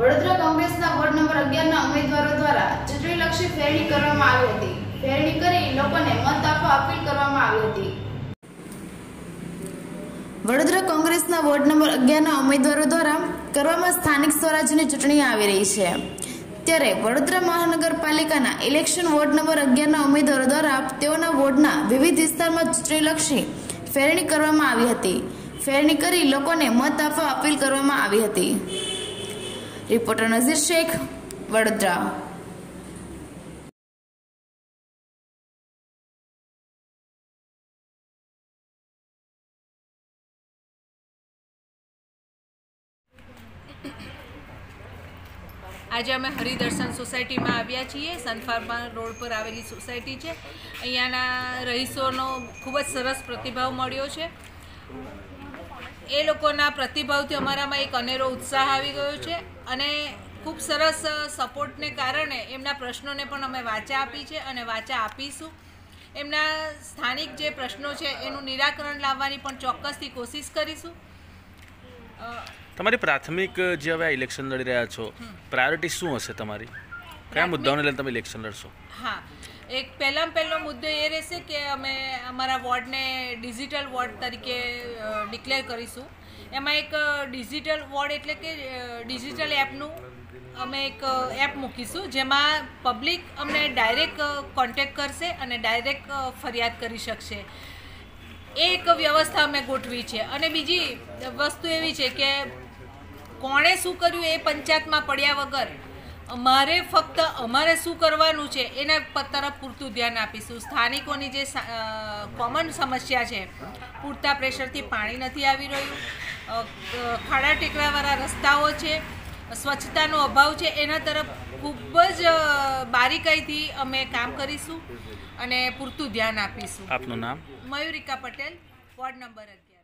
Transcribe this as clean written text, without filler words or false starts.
વડોદરા કોંગ્રેસના ward number 11ના ઉમેદવારો દ્વારા ચૂંટણીલક્ષી ફેરણી કરવામાં આવી હતી. ફેરણી કરી લોકોને મત આપવા અપીલ કરવામાં આવી હતી. વડોદરા કોંગ્રેસના વોર્ડ નંબર 11ના ઉમેદવારો દ્વારા કરવામાં સ્થાનિક સ્વરાજની ચૂંટણી આવી રહી છે. ત્યારે વડોદરા મહાનગરપાલિકાના ઇલેક્શન વોર્ડ નંબર 11ના ઉમેદવારો દ્વારા તેઓના વોર્ડના વિવિધ વિસ્તારમાં ચૂંટણીલક્ષી ફેરણી કરવામાં આવી હતી. ફેરણી કરી લોકોને મત આપવા અપીલ કરવામાં આવી હતી. रिपोर्टर नजीर शेख, वडोदरा। आज अमे हरिदर्शन सोसायटी में आव्या छीए, संतफार्मा रोड पर आवेली सोसायटी छे। अहींयाना रहीशोनो खूब ज सरस प्रतिभाव मळ्यो छे। ए लोकोना प्रतिभावथी अमारामां एक अनेरो उत्साह आवी गयो छे अने खूब सरस सपोर्टने कारणे एमना प्रश्नोने पण अमे वाचा आपी छे अने वाचा आपीशुं। एमना स्थानिक जे प्रश्नो छे एनुं निराकरण लाववानी पण चोक्कसथी कोशिश करीशुं। तमारी प्राथमिक जे हवे इलेक्शन लड़ी रह्या छो प्रायोरिटी शुं हशे? तमारी क्या मुद्दाओने लईने तमे इलेक्शन लड़शो? हाँ, एक पहलामां पहलो मुद्दो ए रहेशे के अमे अमारा वोर्डने डिजिटल वोर्ड तरीके डिक्लेर करीशुं। एमां एक डिजिटल वोर्ड एटले के डिजिटल एपनुं अमे एक एप मूकीशुं जेमां पब्लिक अमने डायरेक्ट कॉन्टेक्ट करशे अने डायरेक्ट फरियाद करी शकशे। एक व्यवस्था अमे गोठवी छे। अने बीजी वस्तु एवी छे के कोणे शुं कर्युं ए पंचायतमां पड्या वगर अमारे फक्त अमारे शुं करवानुं छे एना तरफ पूरतुं ध्यान आपीशुं। स्थानिकोनी जे कॉमन समस्या छे, पूरता प्रेशरथी पाणी नथी आवी रह्युं, खाडा टेकरावाळा रस्ताओ छे, स्वच्छतानो अभाव छे, एना तरफ खूब ज बारीकाईथी अमे काम करीशुं अने पूरतुं ध्यान आपीशुं। आपनुं नाम? Mayurika Patel, ward number 11।